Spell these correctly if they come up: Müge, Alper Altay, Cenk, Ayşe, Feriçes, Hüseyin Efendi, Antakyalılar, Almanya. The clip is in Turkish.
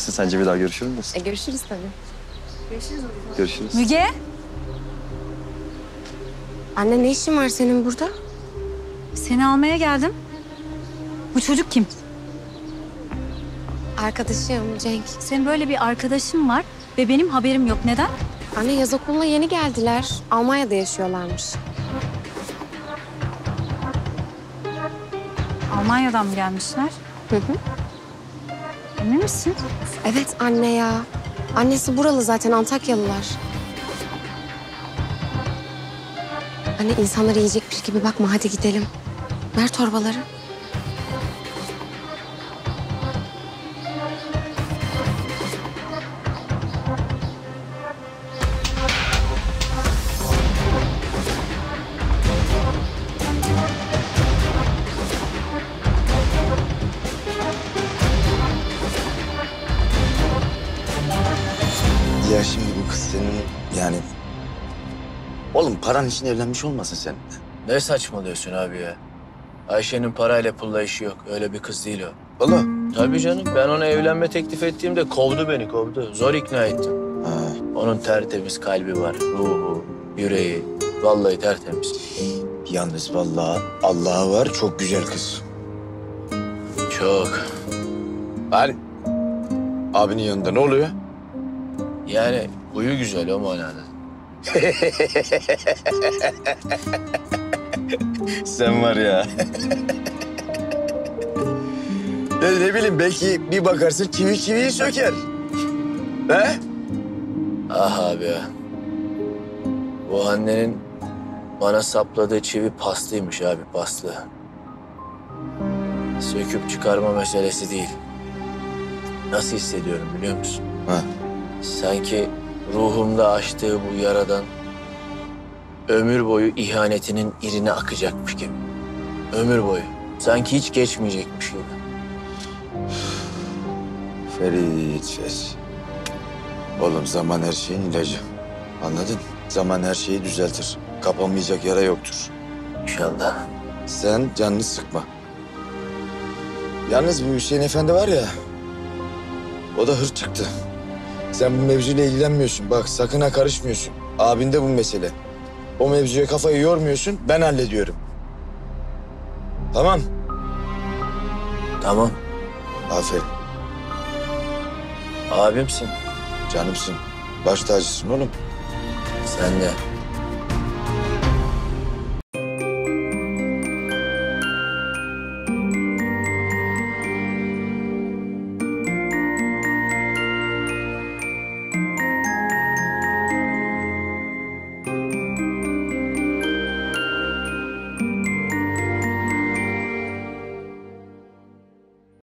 yaparsın? Sence bir daha görüşür müyüz? Görüşürüz tabii. Görüşürüz. Görüşürüz. Müge! Anne ne işin var senin burada? Seni almaya geldim. Bu çocuk kim? Arkadaşım Cenk. Senin böyle bir arkadaşın var ve benim haberim yok. Neden? Anne yaz okuluna yeni geldiler. Almanya'da yaşıyorlarmış. Almanya'dan mı gelmişler? Hı hı. Emin misin? Evet anne ya. Annesi buralı zaten, Antakyalılar. Anne insanlara yiyecekmiş gibi bakma, hadi gidelim. Ver torbaları. Ya şimdi bu kız senin yani... Oğlum paran için evlenmiş olmasın sen? Ne saçmalıyorsun abi ya? Ayşe'nin parayla pulla işi yok. Öyle bir kız değil o. Vallahi. Tabii canım. Ben ona evlenme teklif ettiğimde kovdu beni, kovdu. Zor ikna ettim. Ha. Onun tertemiz kalbi var. Ruhu, yüreği. Vallahi tertemiz. Yalnız vallahi Allah'a var çok güzel kız. Çok. Abi. Abinin yanında ne oluyor? Yani huyu güzel o manada. Sen var ya. Ne bileyim belki bir bakarsın kiviyi söker. He? Ah abi ya. Bu annenin bana sapladığı çivi paslıymış abi, paslı. Söküp çıkarma meselesi değil. Nasıl hissediyorum biliyor musun? Ha. Sanki ruhumda açtığı bu yaradan ömür boyu ihanetinin irine akacakmış gibi. Ömür boyu. Sanki hiç geçmeyecekmiş gibi. Feriçes. Oğlum zaman her şeyin ilacı. Anladın? Zaman her şeyi düzeltir. Kapanmayacak yara yoktur. İnşallah. Sen canını sıkma. Yalnız bu Hüseyin Efendi var ya, o da hır çıktı. Sen bu mevzuyla ilgilenmiyorsun. Bak sakın ha karışmıyorsun. Abin de bu mesele. O mevzuya kafayı yormuyorsun. Ben hallediyorum. Tamam. Tamam. Aferin. Abimsin. Canımsın. Baş tacısın oğlum. Sen de.